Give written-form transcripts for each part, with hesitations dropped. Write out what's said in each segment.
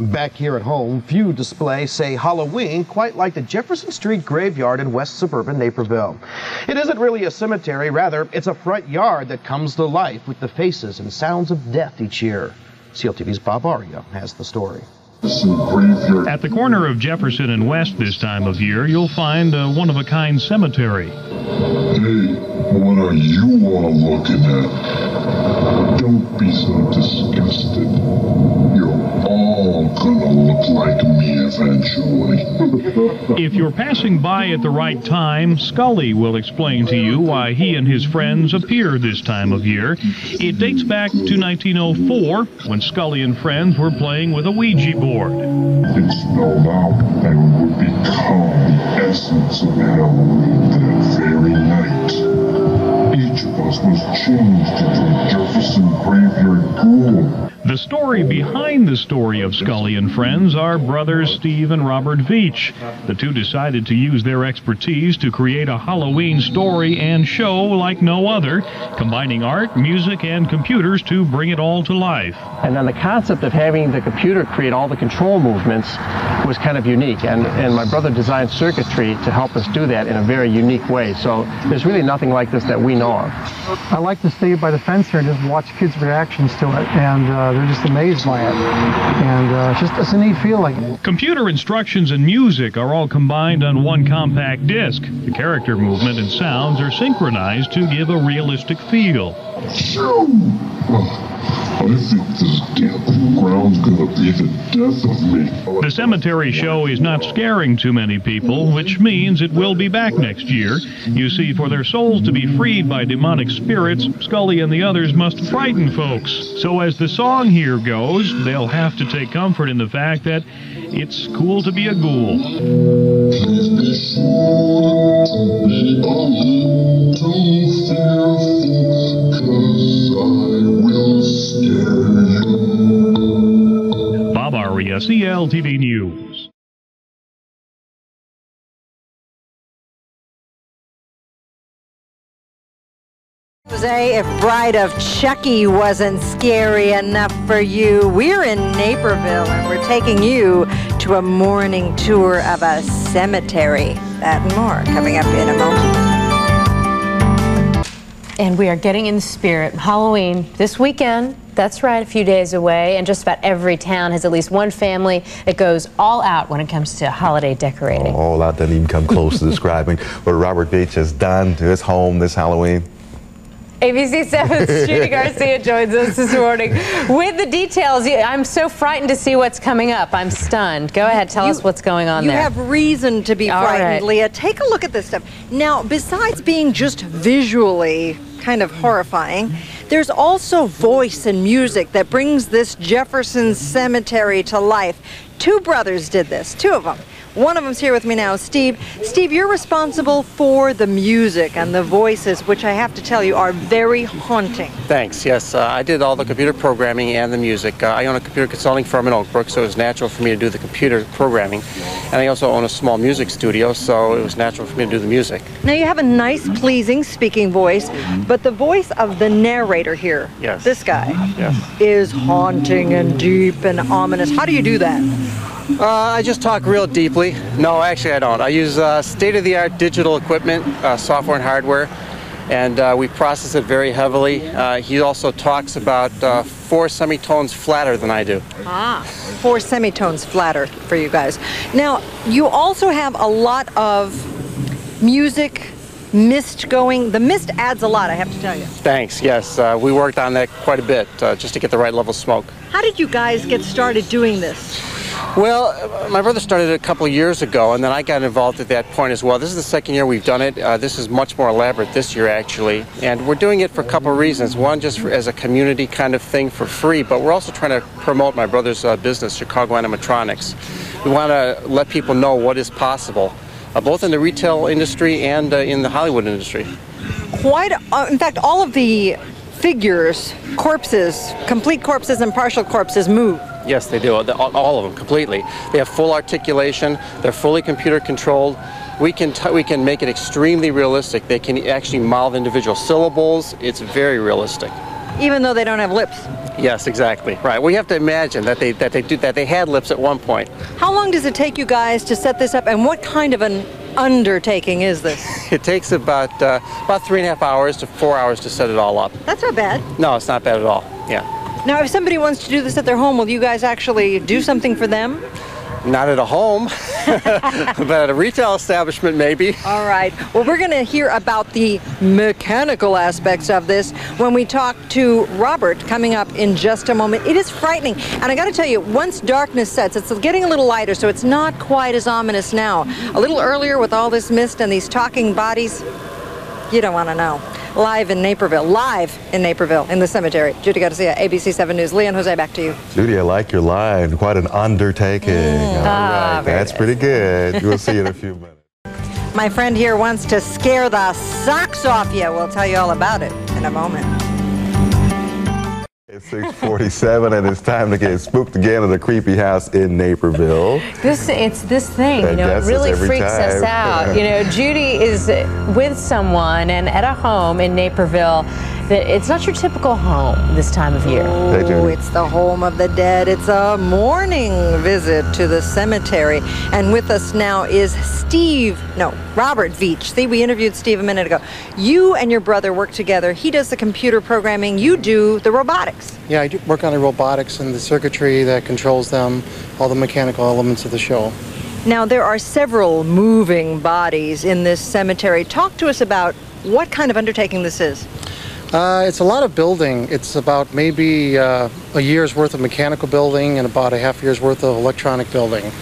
Back here at home, few display, say, Halloween quite like the Jefferson Street Graveyard in west suburban Naperville. It isn't really a cemetery, rather, it's a front yard that comes to life with the faces and sounds of death each year. CLTV's Bob Aria has the story. At the corner of Jefferson and West this time of year, you'll find a one-of-a-kind cemetery. Hey, what are you all looking at? Don't be so disgusted. You're all gonna look like me eventually. If you're passing by at the right time, Scully will explain to you why he and his friends appear this time of year. It dates back to 1904, when Scully and friends were playing with a Ouija board. It spelled out and would become the essence of Halloween that very night. Each of us was changed into a Jefferson Graveyard ghoul. The story behind the story of Scully and Friends are brothers Steve and Robert Veach. The two decided to use their expertise to create a Halloween story and show like no other, combining art, music, and computers to bring it all to life. And then the concept of having the computer create all the control movements was kind of unique, and my brother designed circuitry to help us do that in a very unique way, so there's really nothing like this that we know of. I like to stay by the fence here and just watch kids' reactions to it, and they're just amazed by it, and it's a neat feeling. Computer instructions and music are all combined on one compact disc. The character movement and sounds are synchronized to give a realistic feel. I think this damn ground's gonna be the death of me. The cemetery show is not scaring too many people, which means it will be back next year. You see, for their souls to be freed by demonic spirits, Scully and the others must frighten folks. So as the song here goes, they'll have to take comfort in the fact that it's cool to be a ghoul. Please be sure to be a little fearful, 'cause I will scare you. Bob Aria, CLTV News. If Bride of Chucky wasn't scary enough for you, we're in Naperville and we're taking you to a morning tour of a cemetery. That and more coming up in a moment. And we are getting in the spirit of Halloween this weekend. That's right, a few days away, and just about every town has at least one family that goes all out when it comes to holiday decorating. All out doesn't even come close to describing what Robert Veach has done to his home this Halloween. ABC 7's Judy Garcia joins us this morning with the details. I'm so frightened to see what's coming up. I'm stunned. Go ahead, tell us what's going on there. You have reason to be frightened, Leah. Take a look at this stuff. Now, besides being just visually kind of horrifying, there's also voice and music that brings this Jefferson Cemetery to life. Two brothers did this, two of them. One of them's here with me now, Steve. Steve, you're responsible for the music and the voices, which I have to tell you are very haunting. Thanks, yes. I did all the computer programming and the music. I own a computer consulting firm in Oak Brook, so it was natural for me to do the computer programming. And I also own a small music studio, so it was natural for me to do the music. Now, you have a nice, pleasing speaking voice, but the voice of the narrator here, yes, this guy, yes, is haunting and deep and ominous. How do you do that? I just talk real deeply. No, actually I don't. I use state-of-the-art digital equipment, software and hardware, and we process it very heavily. He also talks about 4 semitones flatter than I do. Ah, 4 semitones flatter for you guys. Now, you also have a lot of music, mist going. The mist adds a lot, I have to tell you. Thanks, yes. We worked on that quite a bit, just to get the right level of smoke. How did you guys get started doing this? Well, my brother started a couple years ago, and then I got involved at that point as well. This is the second year we've done it. This is much more elaborate this year, actually. And we're doing it for a couple of reasons. One, just for, as a community kind of thing for free, but we're also trying to promote my brother's business, Chicago Animatronics. We want to let people know what is possible, both in the retail industry and in the Hollywood industry. Quite, in fact, all of the figures, corpses, complete corpses and partial corpses move. Yes, they do. All of them, completely. They have full articulation. They're fully computer controlled. We can make it extremely realistic. They can actually mouth individual syllables. It's very realistic. Even though they don't have lips. Yes, exactly. Right. We have to imagine that they had lips at one point. How long does it take you guys to set this up, and what kind of an undertaking is this? It takes about 3.5 hours to 4 hours to set it all up. That's not bad. No, it's not bad at all. Yeah. Now, if somebody wants to do this at their home, will you guys actually do something for them? Not at a home, but at a retail establishment, maybe. All right. Well, we're going to hear about the mechanical aspects of this when we talk to Robert coming up in just a moment. It is frightening. And I got to tell you, once darkness sets, it's getting a little lighter, so it's not quite as ominous now. A little earlier with all this mist and these talking bodies, you don't want to know. Live in Naperville, in the cemetery. Judy Garcia, ABC 7 News. Leon Jose, back to you. Judy, I like your line. Quite an undertaking. All right, that's pretty good. We'll see you in a few minutes. My friend here wants to scare the socks off you. We'll tell you all about it in a moment. It's 6:47, and it's time to get spooked again at a creepy house in Naperville. It's this thing, you know, it really freaks us out. You know, Judy is with someone and at a home in Naperville. It's not your typical home this time of year. Oh, it's the home of the dead. It's a morning visit to the cemetery. And with us now is Robert Veach. See, we interviewed Steve a minute ago. You and your brother work together. He does the computer programming. You do the robotics. Yeah, I do work on the robotics and the circuitry that controls them, all the mechanical elements of the show. Now, there are several moving bodies in this cemetery. Talk to us about what kind of undertaking this is. It's a lot of building. It's about maybe a year's worth of mechanical building and about a half year's worth of electronic building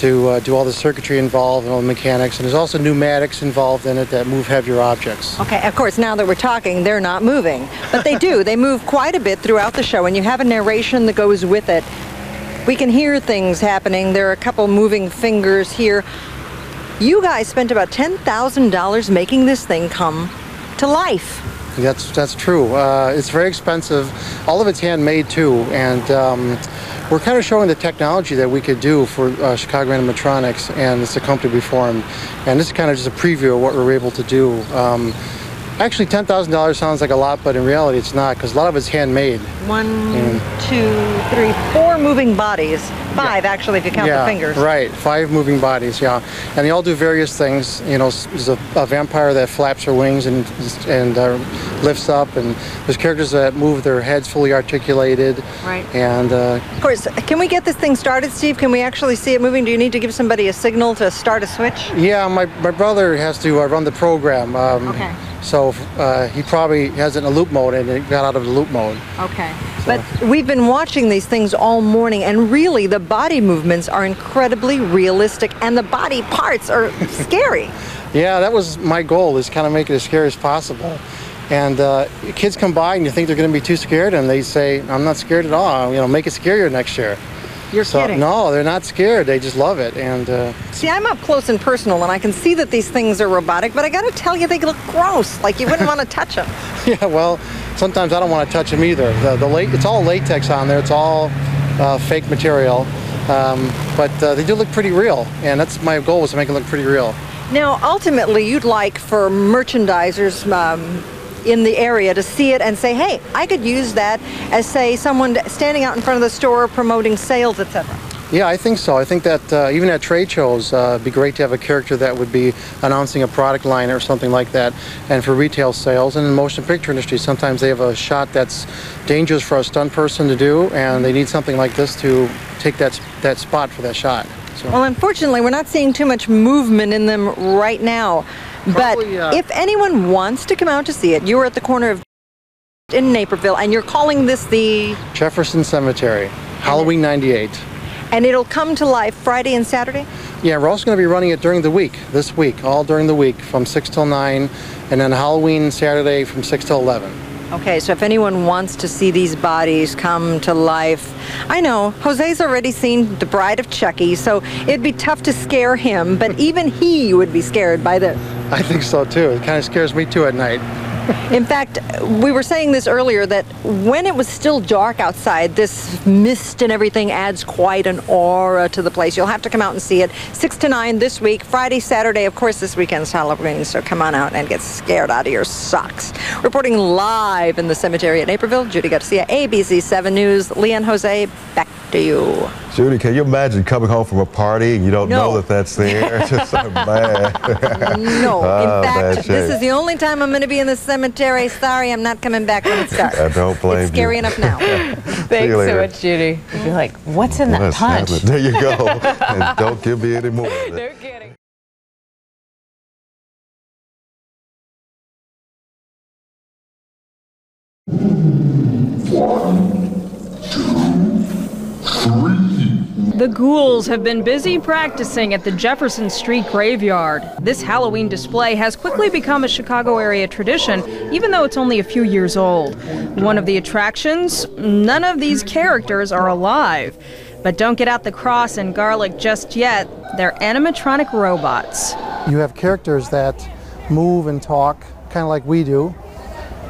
to do all the circuitry involved and all the mechanics. And there's also pneumatics involved in it that move heavier objects. Okay, of course, now that we're talking, they're not moving. But they do. They move quite a bit throughout the show, and you have a narration that goes with it. We can hear things happening. There are a couple moving fingers here. You guys spent about $10,000 making this thing come to life. That's true. It's very expensive. All of it's handmade too, and we're kind of showing the technology that we could do for Chicago Animatronics, and it's a company we formed. And this is kind of just a preview of what we were able to do. Actually, $10,000 sounds like a lot, but in reality, it's not, because a lot of it's handmade. 4 moving bodies. 5, yeah. Actually, if you count the fingers. Right, 5 moving bodies, yeah. And they all do various things. You know, there's a vampire that flaps her wings and lifts up, and there's characters that move their heads fully articulated. Right. And of course, can we get this thing started, Steve? Can we actually see it moving? Do you need to give somebody a signal to start a switch? Yeah, my brother has to run the program. Okay. So he probably has it in a loop mode, and it got out of the loop mode. Okay. So. But we've been watching these things all morning, and really the body movements are incredibly realistic, and the body parts are scary. Yeah, that was my goal, is kind of make it as scary as possible. And kids come by, and you think they're going to be too scared, and they say, I'm not scared at all. You know, make it scarier next year. You're kidding. No, they're not scared. They just love it. And see, I'm up close and personal, and I can see that these things are robotic, but I got to tell you, they look gross. Like, you wouldn't want to touch them. Yeah, well, sometimes I don't want to touch them either. It's all latex on there. It's all fake material. But they do look pretty real, and that's my goal, was to make it look pretty real. Now, ultimately, you'd like for merchandisers in the area to see it and say, hey, I could use that as, say, someone standing out in front of the store promoting sales, etc. Yeah, I think so. I think that even at trade shows, it'd be great to have a character that would be announcing a product line or something like that. And for retail sales and in the motion picture industry, sometimes they have a shot that's dangerous for a stunt person to do, and they need something like this to take that spot for that shot. So. Well, unfortunately, we're not seeing too much movement in them right now. Probably, but if anyone wants to come out to see it, you were at the corner of in Naperville, and you're calling this the Jefferson Cemetery, Halloween '98. And it'll come to life Friday and Saturday? Yeah, we're also going to be running it during the week, this week, all during the week, from 6 till 9, and then Halloween Saturday from 6 till 11. Okay, so if anyone wants to see these bodies come to life, I know, Jose's already seen The Bride of Chucky, so it'd be tough to scare him, but even he would be scared by this. I think so, too. It kind of scares me, too, at night. In fact, we were saying this earlier, that when it was still dark outside, this mist and everything adds quite an aura to the place. You'll have to come out and see it. 6 to 9 this week, Friday, Saturday, of course this weekend's Halloween, so come on out and get scared out of your socks. Reporting live in the cemetery at Naperville, Judy Garcia, ABC 7 News. Leon Jose, back to you. Judy, can you imagine coming home from a party and you don't know that that's there? It's just so bad. No. In fact, this is the only time I'm going to be in the cemetery. Sorry, I'm not coming back when it's dark. I don't blame you. It's scary enough now. Thanks so much, Judy. You're like, what's in that punch? There you go. And don't give me any more. No kidding. The ghouls have been busy practicing at the Jefferson Street Graveyard. This Halloween display has quickly become a Chicago area tradition, even though it's only a few years old. One of the attractions, none of these characters are alive. But don't get out the cross and garlic just yet. They're animatronic robots. You have characters that move and talk, kind of like we do,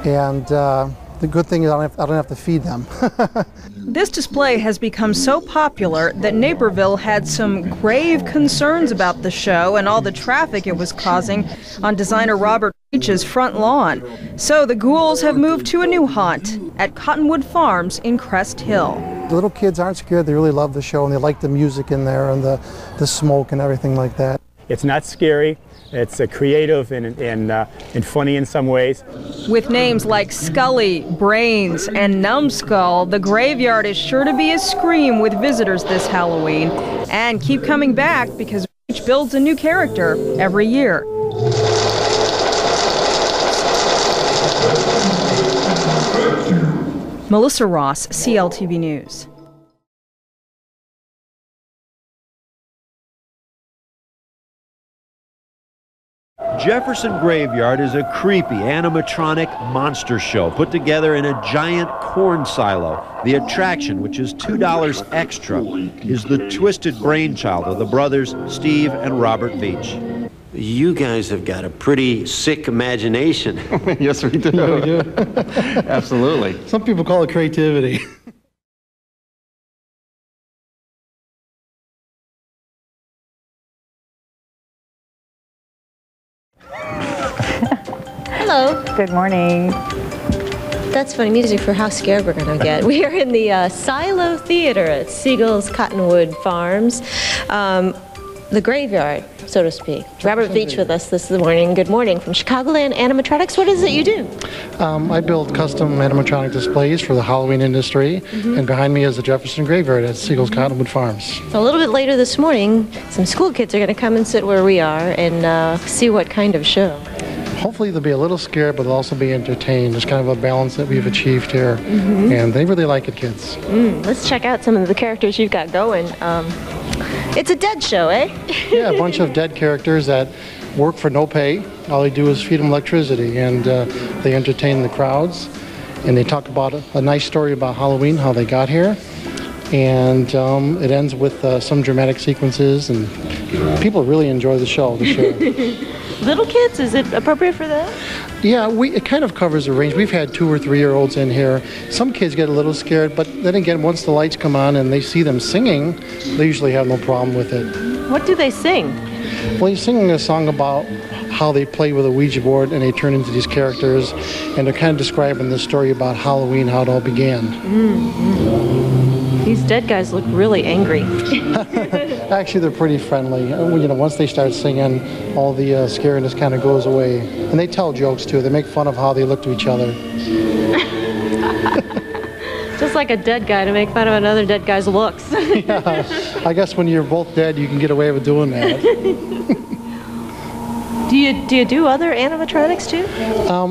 and the good thing is I don't have to feed them. This display has become so popular that Naperville had some grave concerns about the show and all the traffic it was causing on designer Robert Veach's front lawn. So the ghouls have moved to a new haunt at Cottonwood Farms in Crest Hill. The little kids aren't scared. They really love the show and they like the music in there and the smoke and everything like that. It's not scary. It's creative and funny in some ways. With names like Scully, Brains, and Numbskull, the graveyard is sure to be a scream with visitors this Halloween. And keep coming back because Veach builds a new character every year. Melissa Ross, CLTV News. Jefferson Graveyard is a creepy animatronic monster show put together in a giant corn silo. The attraction, which is $2 extra, is the twisted brainchild of the brothers Steve and Robert Veach. You guys have got a pretty sick imagination. Yes, we do. Yeah, we do. Absolutely. Some people call it creativity. Hello. Good morning. That's funny music for how scared we're going to get. We are in the Silo Theater at Siegel's Cottonwood Farms, the graveyard, so to speak. Robert Veach with us this morning. Good morning from Chicagoland Animatronics. What is it you do? I build custom animatronic displays for the Halloween industry, and behind me is the Jefferson Graveyard at Siegel's Cottonwood Farms. So a little bit later this morning, some school kids are going to come and sit where we are and see what kind of show. Hopefully they'll be a little scared, but they'll also be entertained. There's kind of a balance that we've achieved here, and they really like it, kids. Let's check out some of the characters you've got going. It's a dead show, eh? Yeah, a bunch of dead characters that work for no pay. All they do is feed them electricity, and they entertain the crowds. And they talk about a nice story about Halloween, how they got here. And it ends with some dramatic sequences, and people really enjoy the show. Little kids, is it appropriate for that? Yeah, it kind of covers the range. We've had 2- or 3-year-olds in here. Some kids get a little scared, but then again, once the lights come on and they see them singing, they usually have no problem with it. What do they sing? Well, he's singing a song about how they play with a Ouija board and they turn into these characters, and they're kind of describing the story about Halloween, how it all began. These dead guys look really angry. Actually, they're pretty friendly. You know, once they start singing, all the scariness kind of goes away. And they tell jokes, too. They make fun of how they look to each other. Just like a dead guy to make fun of another dead guy's looks. Yeah, I guess when you're both dead, you can get away with doing that. Do you do other animatronics too?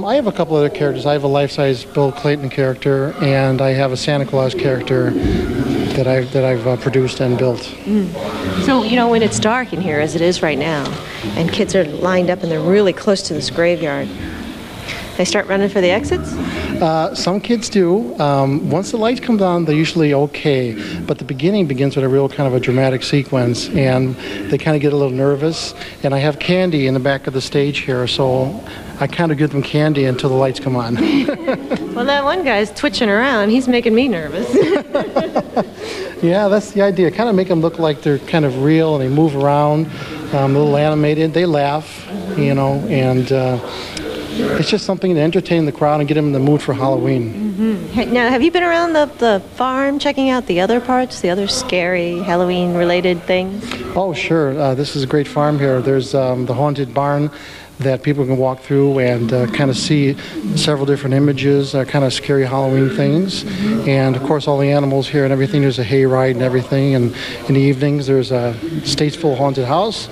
I have a couple other characters. I have a life-size Bill Clayton character, and I have a Santa Claus character that I've produced and built. So you know, when it's dark in here as it is right now, and kids are lined up and they're really close to this graveyard, They start running for the exits? Some kids do. Once the lights come on, they're usually okay. But the beginning begins with a real kind of a dramatic sequence, and they kind of get a little nervous. And I have candy in the back of the stage here, so I kind of give them candy until the lights come on. Well, that one guy's twitching around. He's making me nervous. Yeah, that's the idea. Kind of make them look like they're kind of real, and they move around, a little animated. They laugh, you know, and it's just something to entertain the crowd and get them in the mood for Halloween. Mm-hmm. Now, have you been around the farm checking out the other parts, the other scary Halloween-related things? Oh, sure. This is a great farm here. There's the haunted barn that people can walk through and kind of see several different images, kind of scary Halloween things. And of course all the animals here and everything, there's a hay ride and everything. And in the evenings there's a Statesville haunted house,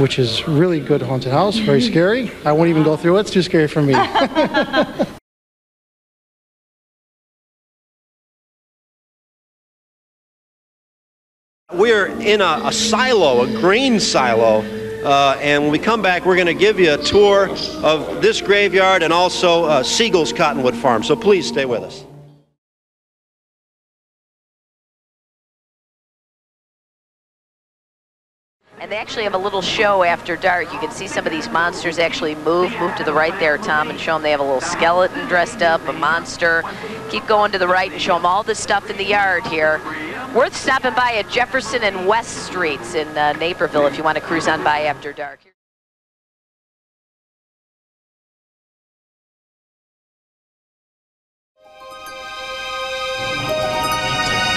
which is really good haunted house, very scary. I won't even go through it, it's too scary for me. We're in a silo, a grain silo. And when we come back, we're going to give you a tour of this graveyard and also Siegel's Cottonwood Farm. So please stay with us. And they actually have a little show after dark. You can see some of these monsters actually move to the right there, Tom, and show them they have a little skeleton dressed up, a monster. Keep going to the right and show them all this stuff in the yard here. Worth stopping by at Jefferson and West Streets in Naperville if you want to cruise on by after dark.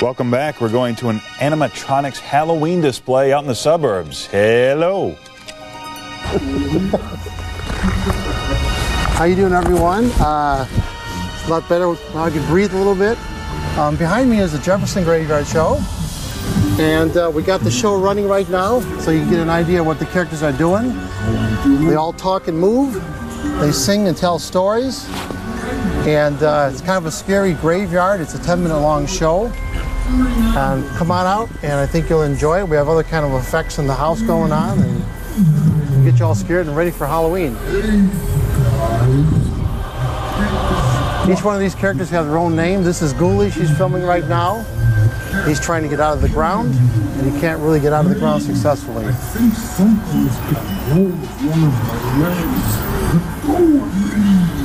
Welcome back. We're going to an animatronics Halloween display out in the suburbs. Hello. How you doing, everyone? It's a lot better now I can breathe a little bit. Behind me is the Jefferson Graveyard show, and we got the show running right now, so you can get an idea of what the characters are doing. They all talk and move. They sing and tell stories, and it's kind of a scary graveyard. It's a 10-minute long show. Come on out, and I think you'll enjoy it. We have other kind of effects in the house going on, and get you all scared and ready for Halloween. Each one of these characters has their own name. This is Ghoulie, she's filming right now. He's trying to get out of the ground, and he can't really get out of the ground successfully.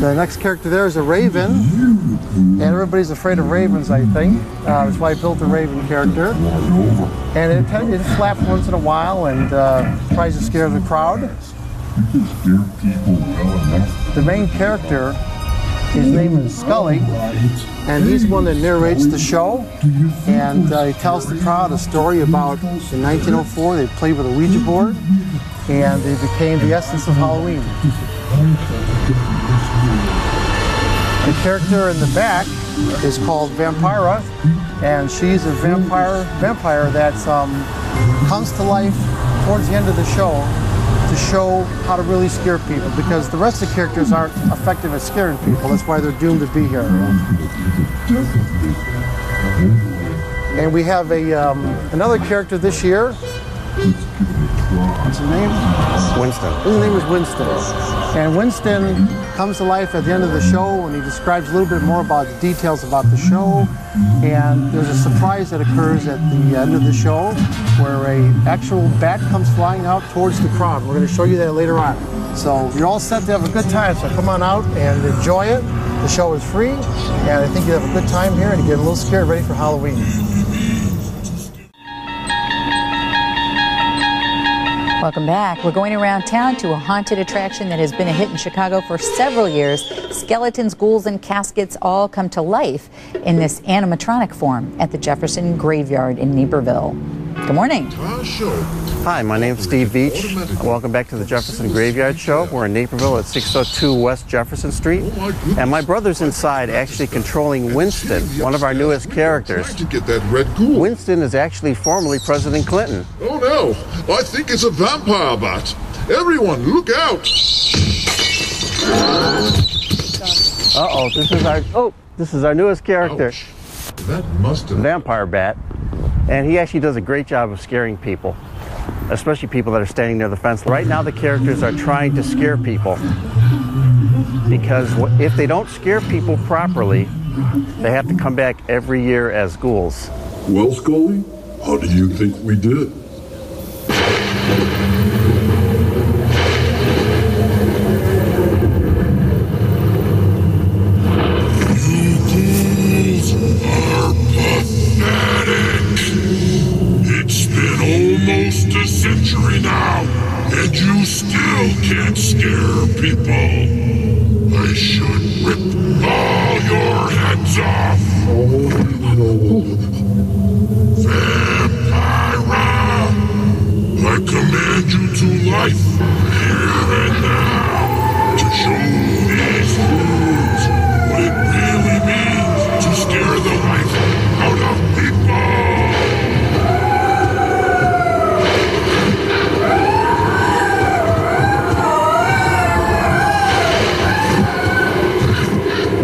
The next character there is a raven, and everybody's afraid of ravens, I think. That's why I built the raven character. And it flaps once in a while and tries to scare the crowd. The main character, his name is Scully, and he's one that narrates the show, and he tells the crowd a story about in 1904 they played with a Ouija board, and they became the essence of Halloween. The character in the back is called Vampira, and she's a vampire that comes to life towards the end of the show, to show how to really scare people, because the rest of the characters aren't effective at scaring people. That's why they're doomed to be here. And we have a another character this year. What's his name? Winston. His name is Winston. And Winston comes to life at the end of the show, and he describes a little bit more about the details about the show. And there's a surprise that occurs at the end of the show where an actual bat comes flying out towards the crowd. We're going to show you that later on. So you're all set to have a good time, so come on out and enjoy it. The show is free, and I think you'll have a good time here and get a little scared ready for Halloween. Welcome back. We're going around town to a haunted attraction that has been a hit in Chicago for several years. Skeletons, ghouls, and caskets all come to life in this animatronic form at the Jefferson Graveyard in Naperville. Good morning. Hi, my name's Steve Veach. Welcome back to the Jefferson Graveyard Show. We're in Naperville at 602 West Jefferson Street. And my brother's inside actually controlling Winston, one of our newest characters. Winston is actually formerly President Clinton. Oh no, I think it's a vampire bat. Everyone, look out! Uh-oh, this is our newest character. Ouch. That must have... Vampire bat. And he actually does a great job of scaring people, especially people that are standing near the fence. Right now the characters are trying to scare people. because if they don't scare people properly, they have to come back every year as ghouls. Well, Scully, how do you think we did?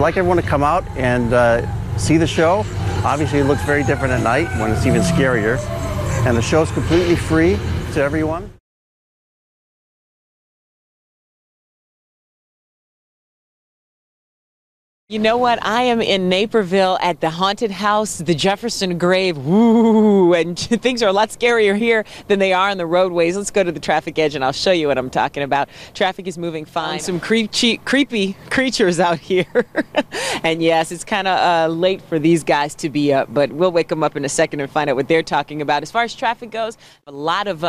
I'd want to come out and see the show. Obviously, it looks very different at night when it's even scarier. And the show's completely free to everyone. You know what? I am in Naperville at the haunted house, the Jefferson Grave. Woo! And things are a lot scarier here than they are on the roadways. Let's go to the traffic edge and I'll show you what I'm talking about. Traffic is moving fine. Some creepy creatures out here. And yes, it's kind of late for these guys to be up, but we'll wake them up in a second and find out what they're talking about. As far as traffic goes, a lot of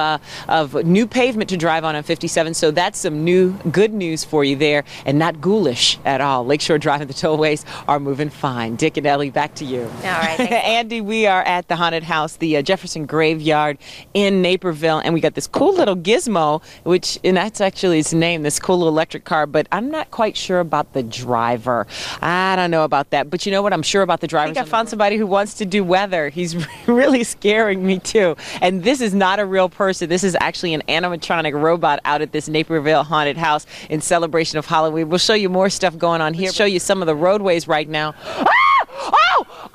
new pavement to drive on 57, so that's some new good news for you there, and not ghoulish at all. Lakeshore Drive and the tollways are moving fine. Dick and Ellie, back to you. All right. Andy, we are at the haunted house, the Jefferson Graveyard in Naperville, and we got this cool little gizmo, which, and that's actually its name, this cool little electric car, but I'm not quite sure about the driver. I don't know about that, but you know what I'm sure about the driver? I think I found somebody who wants to do weather. He's really scaring me too. And this is not a real person. This is actually an animatronic robot out at this Naperville haunted house in celebration of Halloween. We'll show you more stuff going on here. Show you some of the roadways right now. Ah!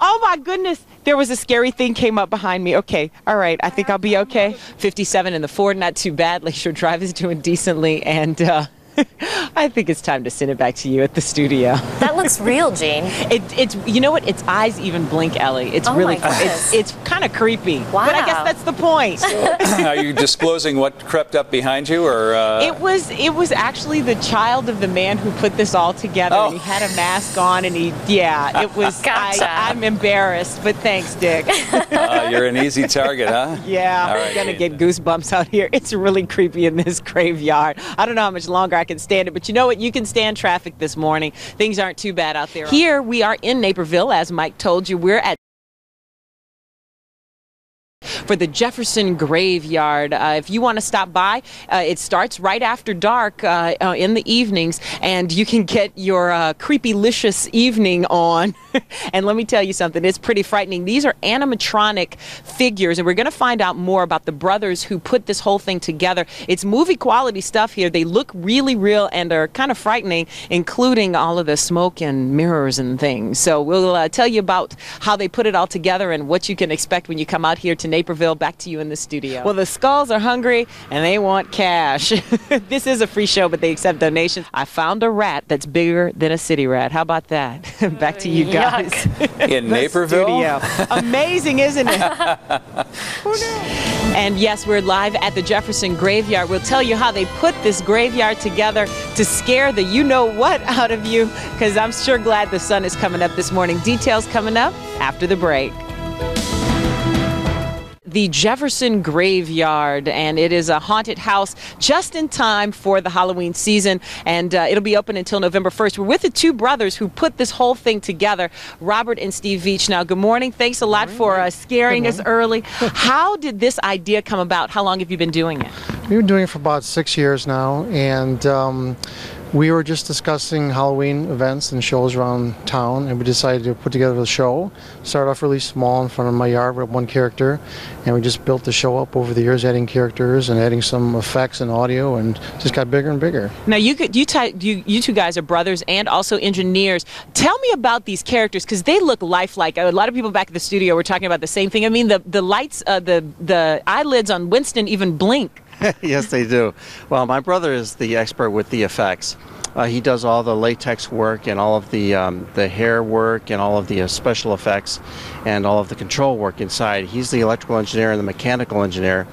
Oh my goodness, there was a scary thing came up behind me. Okay, all right, I think I'll be okay. 57 and the Ford, not too bad. Lakeshore Drive is doing decently, and I think it's time to send it back to you at the studio. That looks real, Gene. It's you know what? Its eyes even blink, Ellie. It's really it's kind of creepy. Wow. But I guess that's the point. So, are you disclosing what crept up behind you, or? It was actually the child of the man who put this all together. Oh. And he had a mask on, and it was. Gotcha. I'm embarrassed, but thanks, Dick. You're an easy target, huh? Yeah, all right, gonna get goosebumps out here. It's really creepy in this graveyard. I don't know how much longer I can stand it, but you know what? You can stand traffic this morning. Things aren't too bad out there. Here we are in Naperville, as Mike told you. We're at for the Jefferson Graveyard. If you want to stop by, it starts right after dark in the evenings, and you can get your creepy-licious evening on. And let me tell you something, it's pretty frightening. These are animatronic figures, and we're going to find out more about the brothers who put this whole thing together. It's movie-quality stuff here. They look really real and are kind of frightening, including all of the smoke and mirrors and things. So we'll tell you about how they put it all together and what you can expect when you come out here to Naperville. Back to you in the studio. Well, the skulls are hungry and they want cash. This is a free show, but they accept donations. I found a rat that's bigger than a city rat. How about that? Back to you guys. In Naperville? Studio. Amazing, isn't it? Who knows? And yes, we're live at the Jefferson Graveyard. We'll tell you how they put this graveyard together to scare the you-know-what out of you, because I'm sure glad the sun is coming up this morning. Details coming up after the break. The Jefferson Graveyard, and it is a haunted house just in time for the Halloween season, and it'll be open until November 1st. We're with the two brothers who put this whole thing together, Robert and Steve Veach. Now, good morning. Thanks a lot for scaring us early. How did this idea come about? How long have you been doing it? We've been doing it for about 6 years now, and we were just discussing Halloween events and shows around town, and we decided to put together the show. Started off really small in front of my yard with one character, and we just built the show up over the years, adding characters and adding some effects and audio, and just got bigger and bigger. Now you two guys are brothers and also engineers. Tell me about these characters, because they look lifelike. A lot of people back at the studio were talking about the same thing. I mean, the lights, the eyelids on Winston even blink. Yes, they do. Well, my brother is the expert with the effects, He does all the latex work and all of the hair work and all of the special effects and all of the control work inside. He's the electrical engineer and the mechanical engineer.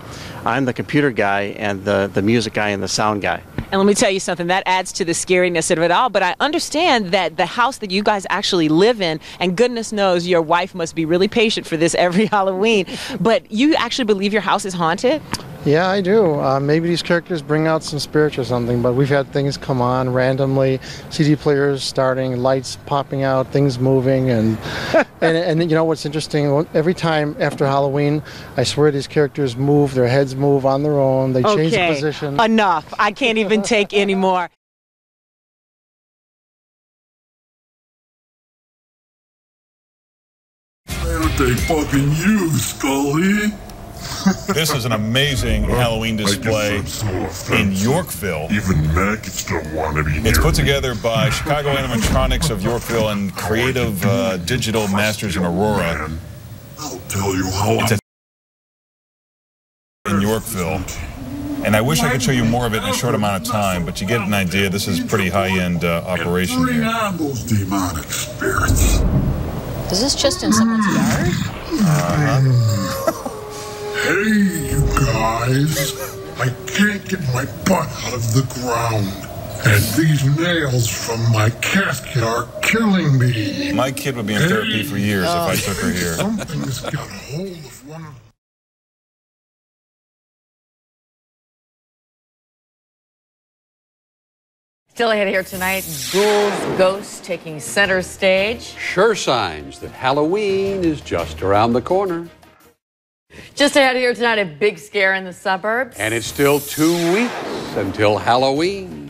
I'm the computer guy and the music guy and the sound guy. And let me tell you something, that adds to the scariness of it all, but I understand that the house that you guys actually live in, and goodness knows your wife must be really patient for this every Halloween, but you actually believe your house is haunted? Yeah, I do. Maybe these characters bring out some spirits or something, but we've had things come on randomly, CD players starting, lights popping out, things moving, and and you know what's interesting? Every time after Halloween, I swear these characters move, their heads move on their own, they change the position. Enough. I can't even take any more. Why don't they fucking use Scully? This is an amazing Halloween display in Yorkville. Even maggots don't want to be near. It's put together by Chicago Animatronics of Yorkville and Creative Digital Masters in Aurora. I'll tell you how it's in Yorkville. And I wish I could show you more of it in a short amount of time, but you get an idea. This is pretty high-end operation here. Demonic spirits. Is this just in someone's yard? Hey, you guys. I can't get my butt out of the ground. And these nails from my casket are killing me. My kid would be in therapy for years if I took her here. Something's got a hold of one of... Still ahead here tonight, ghouls, ghosts taking center stage. Sure signs that Halloween is just around the corner. Just ahead here tonight, a big scare in the suburbs. And it's still 2 weeks until Halloween.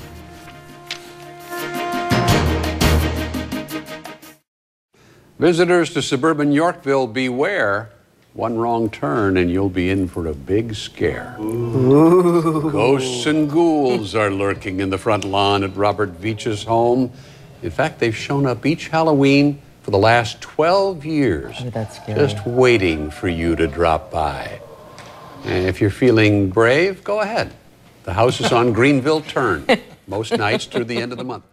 Visitors to suburban Yorkville, beware. One wrong turn and you'll be in for a big scare. Ooh. Ghosts and ghouls are lurking in the front lawn at Robert Veach's home. In fact, they've shown up each Halloween for the last 12 years. Oh, that's scary. Just waiting for you to drop by. And if you're feeling brave, go ahead. The house is on Greenville Turn most nights through the end of the month.